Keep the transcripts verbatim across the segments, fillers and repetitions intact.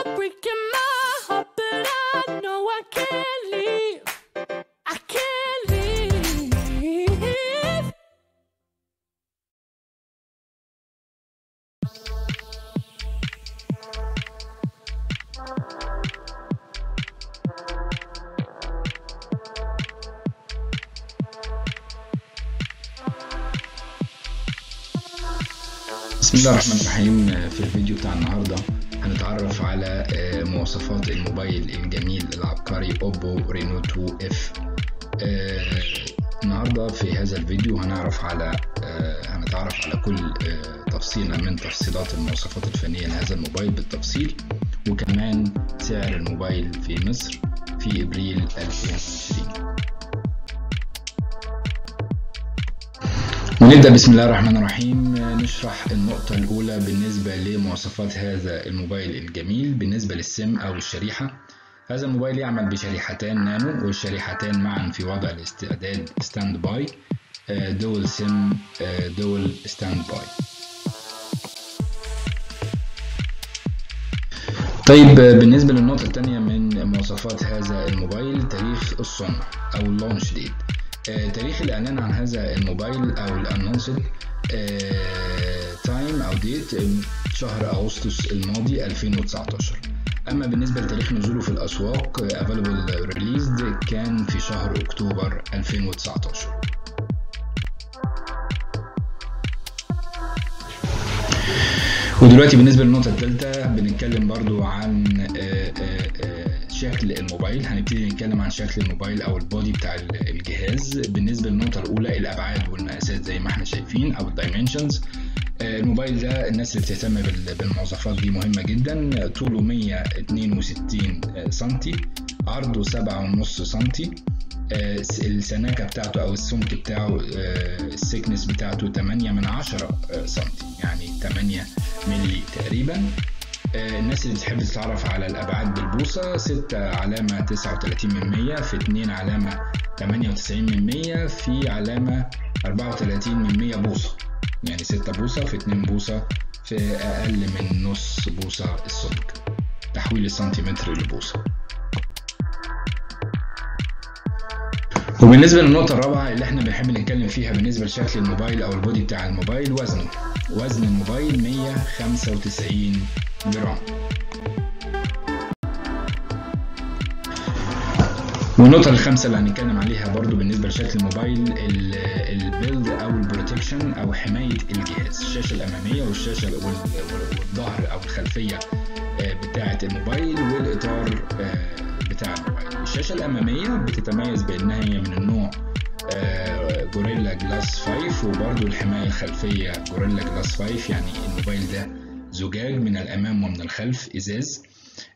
بسم الله الرحمن الرحيم. في الفيديو بتاع النهارده هنتعرف على مواصفات الموبايل الجميل العبقري اوبو رينو اتنين اف. النهارده في هذا الفيديو هنعرف على هنتعرف على كل تفصيله من تفصيلات المواصفات الفنيه لهذا الموبايل بالتفصيل، وكمان سعر الموبايل في مصر في ابريل ألفين وعشرين. ونبدأ بسم الله الرحمن الرحيم نشرح النقطة الأولى بالنسبة لمواصفات هذا الموبايل الجميل. بالنسبة للسم أو الشريحة، هذا الموبايل يعمل بشريحتين نانو، والشريحتين معا في وضع الاستعداد ستاند باي، دول سم دول ستاند باي. طيب بالنسبة للنقطة الثانية من مواصفات هذا الموبايل، تاريخ الصنع أو اللونش ديت. آه، تاريخ الإعلان عن هذا الموبايل أو الأنونسد تايم أو ديت شهر أغسطس الماضي ألفين وتسعتاشر. أما بالنسبة لتاريخ نزوله في الأسواق available released كان في شهر أكتوبر ألفين وتسعتاشر. ودلوقتي بالنسبة للنقطة الثالثة بنتكلم برضو عن آآ آآ شكل الموبايل. هنبتدي نتكلم عن شكل الموبايل او البودي بتاع الجهاز. بالنسبة للنقطة الاولى الابعاد والمقاسات زي ما احنا شايفين او الدايمنشنز. الموبايل ده الناس اللي بتهتم بالمواصفات دي مهمة جدا. طوله مية اتنين وستين سنتي، عرضه سبعة ونص سنتي، السناكة بتاعته او السمك بتاعه السكنس بتاعته تمانية من عشرة سنتي، يعني تمانية مللي تقريبا. الناس اللي بتحب تتعرف على الابعاد بالبوصه، ستة علامه تسعة وتلاتين من مية، في اتنين علامه تمانية وتسعين من مية، في علامه أربعة وتلاتين من مية بوصه، يعني ستة بوصه في اتنين بوصه في اقل من نص بوصه السمك، تحويل السنتيمتر لبوصه. وبالنسبه للنقطه الرابعه اللي احنا بنحب نتكلم فيها بالنسبه لشكل الموبايل او البودي بتاع الموبايل، وزنه. وزن الموبايل مية خمسة وتسعين جرام. والنقطة الخامسة اللي هنتكلم عليها برضو بالنسبة لشكل الموبايل، البيلد أو البروتكشن أو حماية الجهاز، الشاشة الأمامية والشاشة والظهر أو الخلفية بتاعة الموبايل والإطار بتاع الموبايل. الشاشة الأمامية بتتميز بأنها هي من النوع جوريلا جلاس خمسة، وبرضو الحماية الخلفية جوريلا جلاس خمسة، يعني الموبايل ده زجاج من الأمام ومن الخلف، إزاز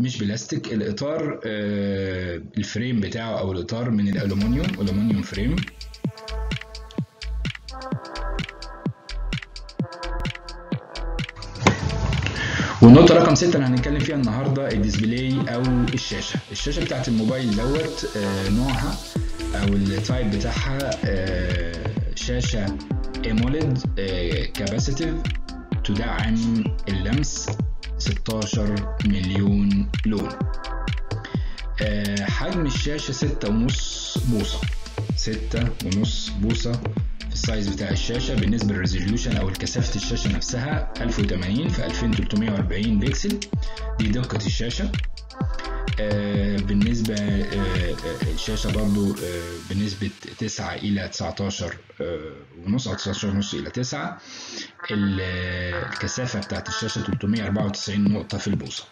مش بلاستيك. الإطار آه الفريم بتاعه أو الإطار من الألومنيوم، ألومنيوم فريم. والنقطة رقم ستة اللي هنتكلم فيها النهاردة، الديسبلاي أو الشاشة. الشاشة بتاعة الموبايل دوت آه نوعها أو التايب بتاعها آه شاشة أموليد كاباسيتيف، تدعم اللمس، ستاشر مليون لون. أه حجم الشاشة ستة ونص بوصة، ستة ونص بوصة في السايز بتاع الشاشة. بالنسبة للريزوليوشن أو كثافة الشاشة نفسها، ألف وتمانين في ألفين وتلتمية وأربعين بكسل، دي دقة الشاشة. أه بالنسبة أه الشاشة برضو أه بنسبة تسعة إلى تسعتاشر ونص أو تسعتاشر ونص إلى تسعة. الكثافة بتاعت الشاشة تلتمية وأربعة وتسعين نقطة في البوصة.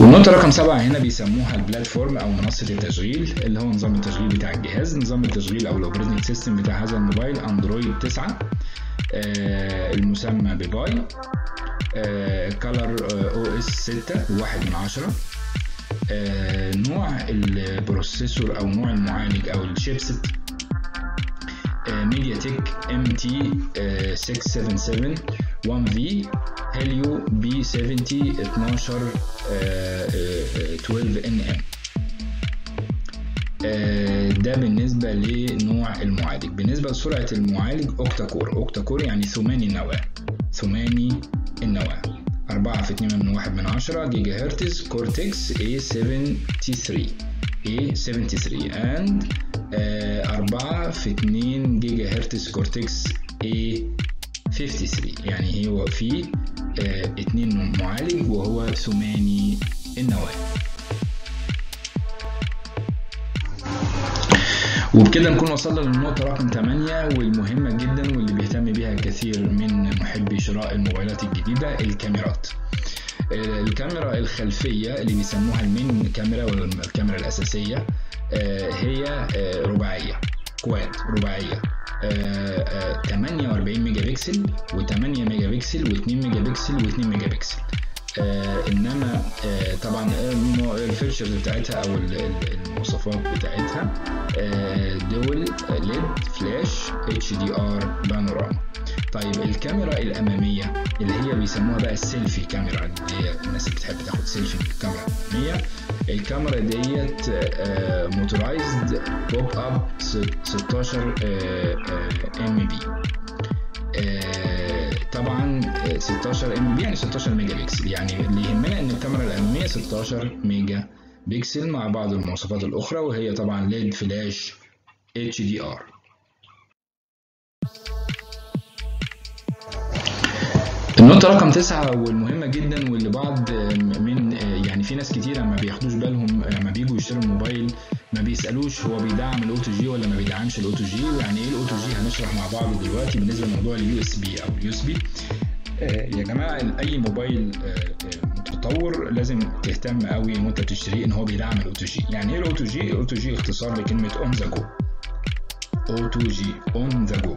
والنقطة رقم سبعة هنا بيسموها البلاتفورم أو منصة التشغيل، اللي هو نظام التشغيل بتاع الجهاز. نظام التشغيل أو الأوبريتنج سيستم بتاع هذا الموبايل أندرويد تسعة، آه المسمى بباي. آه كالر أو إس ستة واحد من عشرة. آه نوع البروسيسور أو نوع المعالج أو الشيبسيت ميديا تك ام تي ستمية وسبعة وسبعين واحد في، هيليو بي سبعين اتناشر اتناشر ان ام. ده بالنسبه لنوع المعالج. بالنسبه لسرعه المعالج، اوكتا كور، اوكتا كور يعني ثماني نواه. ثماني النواه، أربعة في اتنين من واحد من عشرة، جيجا هرتز، كورتكس إيه سبعة وسبعين and أربعة في اتنين جيجا هرتز كورتكس إيه خمسة وخمسين. يعني هو فيه اتنين معالج وهو ثماني النواه. وبكده نكون وصلنا للنقطة رقم تمانية والمهمة جدا واللي بيهتم بيها كثير من محبي شراء الموبايلات الجديدة، الكاميرات. الكاميرا الخلفية اللي بيسموها المين كاميرا والكاميرا الأساسية هي رباعية كواد رباعية، تمانية وأربعين ميجا بكسل و8 ميجا بكسل و2 ميجا بكسل و2 ميجا بكسل. آه انما آه طبعا الفيتشرز بتاعتها او المواصفات بتاعتها آه دول ليد فلاش اتش دي ار بانوراما. طيب الكاميرا الاماميه اللي هي بيسموها بقى السيلفي كاميرا، اللي هي الناس اللي بتحب تاخد سيلفي بالكاميرا الاماميه، الكاميرا ديت آه موتورايزد بوب اب ستاشر آه آه ام بي، آه طبعا ستاشر ام بي يعني ستاشر ميجا بكسل. يعني اللي يهمنا ان الكاميرا الاماميه ستاشر ميجا بكسل مع بعض المواصفات الاخرى، وهي طبعا ليد فلاش اتش دي ار. النقطه رقم تسعة والمهمه جدا واللي بعض من يعني في ناس كتير ما بياخدوش بالهم لما بيجوا يشتروا الموبايل، ما بيسالوش هو بيدعم الاوتو جي ولا ما بيدعمش الاوتو جي. ويعني ايه الاوتو جي هنشرح مع بعض دلوقتي بالنسبه لموضوع اليو اس بي او اليو اس بي. يا جماعه اي موبايل متطور لازم تهتم قوي وانت بتشتريه ان هو بيدعم الاوتو جي. يعني ايه الاوتو جي؟ الاوتو جي اختصار لكلمه اون ذا جو، اوتو جي اون ذا جو.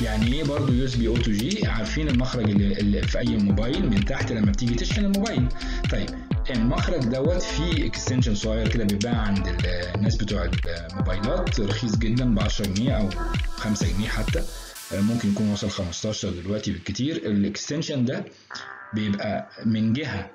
يعني ايه برضه يو اس بي اوتو جي؟ عارفين المخرج اللي في اي موبايل من تحت لما بتيجي تشحن الموبايل، طيب المخرج دوت فيه اكستنشن صغير كده بيتباع عند الناس بتوع الموبايلات، رخيص جدا ب عشرة جنيه او خمسة جنيه، حتى ممكن يكون وصل خمستاشر دلوقتي بالكتير. الاكستنشن ده بيبقى من جهه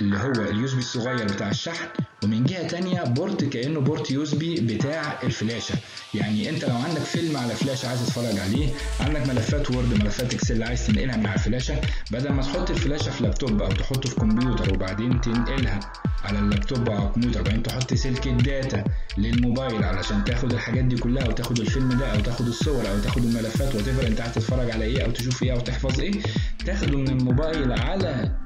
اللي هو اليو اس بي الصغير بتاع الشحن، ومن جهه تانية بورت كانه بورت يو اس بي بتاع الفلاشه. يعني انت لو عندك فيلم على فلاشه عايز تتفرج عليه، عندك ملفات وورد ملفات اكسل عايز تنقلها من على الفلاشه، بدل ما تحط الفلاشه في لابتوب او تحطه في كمبيوتر وبعدين تنقلها على اللابتوب او على الكمبيوتر وبعدين تحط سلك الداتا للموبايل علشان تاخد الحاجات دي كلها وتاخد الفيلم ده او تاخد الصور او تاخد الملفات وتبقى انت عايز تتفرج على ايه او تشوف ايه او تحفظ ايه، تاخده من الموبايل على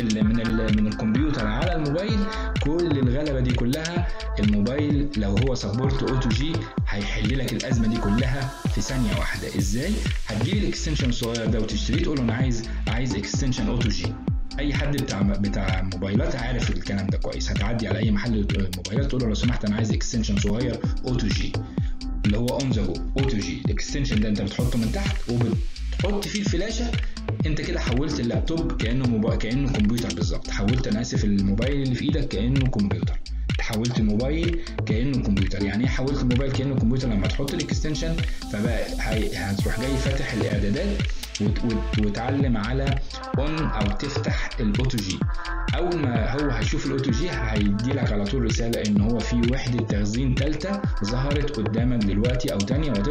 اللي من من الكمبيوتر على الموبايل. كل الغلبه دي كلها الموبايل لو هو سبورت اوتو جي هيحل لك الازمه دي كلها في ثانيه واحده. ازاي؟ هتجيب الاكستنشن الصغير ده وتشتريه تقول له انا عايز عايز اكستنشن اوتو جي. اي حد بتاع بتاع موبايلات عارف الكلام ده كويس، هتعدي على اي محل موبايلات تقول له لو سمحت انا عايز اكستنشن صغير اوتو جي اللي هو اون ذا جو اوتو جي. الاكستنشن ده انت بتحطه من تحت وبتحط فيه الفلاشه، انت كده حولت اللابتوب كانه موبا... كانه كمبيوتر بالظبط، حولت انا اسف الموبايل اللي في ايدك كانه كمبيوتر، حولت الموبايل كانه كمبيوتر. يعني ايه حولت الموبايل كانه كمبيوتر؟ لما تحط الاكستنشن فبقى هي... هتروح جاي فاتح الاعدادات وت... وت... وتعلم على اون او تفتح الاوتو جي. اول ما هو هيشوف الاوتو جي هيدي لك على طول رساله ان هو في وحده تخزين ثالثه ظهرت قدامك دلوقتي او ثانيه وات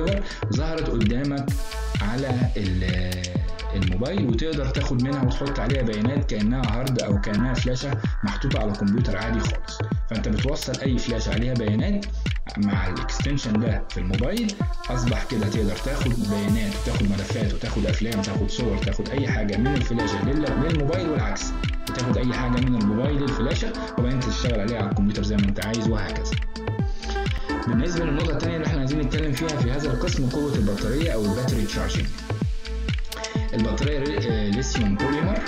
ظهرت قدامك على ال الموبايل، وتقدر تاخد منها وتحط عليها بيانات كانها هارد او كانها فلاشه محطوطه على كمبيوتر عادي خالص. فانت بتوصل اي فلاشه عليها بيانات مع الاكستنشن ده في الموبايل، اصبح كده تقدر تاخد بيانات وتاخد ملفات وتاخد افلام وتاخد صور وتاخد اي حاجه من الفلاشه للموبايل والعكس، وتاخد اي حاجه من الموبايل للفلاشه وبعدين تشتغل عليها على الكمبيوتر زي ما انت عايز وهكذا. بالنسبه للنقطه الثانيه اللي احنا عايزين نتكلم فيها في هذا القسم، قوه البطاريه او الباتري تشارجنج. البطارية ليثيوم بوليمر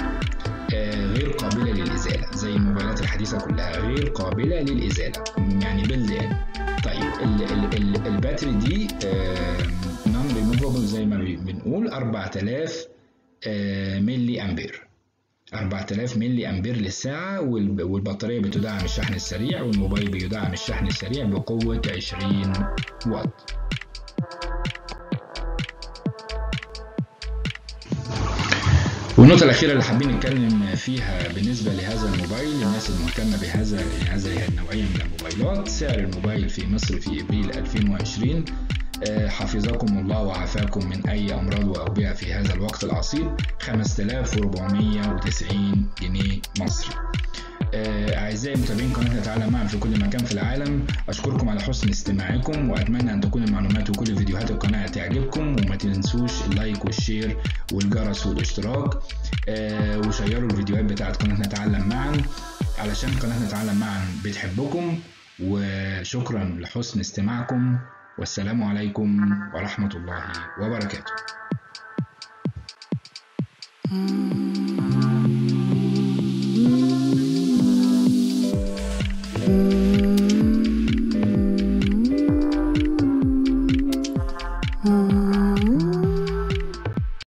غير قابلة للإزالة زي الموبايلات الحديثة كلها، غير قابلة للإزالة يعني بالذات. طيب الباتري دي نون ريموفبل زي ما بنقول، أربعة آلاف ملي أمبير، أربعة آلاف ملي أمبير للساعة. والبطارية بتدعم الشحن السريع، والموبايل بيدعم الشحن السريع بقوة عشرين واط. والنقطة الأخيرة اللي حابين نتكلم فيها بالنسبة لهذا الموبايل، الناس المهتمة بهذا هذه النوعية من الموبايلات، سعر الموبايل في مصر في أبريل ألفين وعشرين حفظكم الله وعافاكم من أي أمراض وأوبئة في هذا الوقت العصيب. خمسة آلاف وأربعمية وتسعين جنيه مصري. أعزائي متابعين قناة نتعلم معا في كل مكان في العالم، أشكركم على حسن استماعكم، وأتمنى أن تكون المعلومات وكل فيديوهات القناة تعجبكم، وما تنسوش اللايك والشير والجرس والاشتراك، وشيروا الفيديوهات بتاعة قناة نتعلم معا علشان قناة نتعلم معا بتحبكم. وشكرا لحسن استماعكم، والسلام عليكم ورحمة الله وبركاته.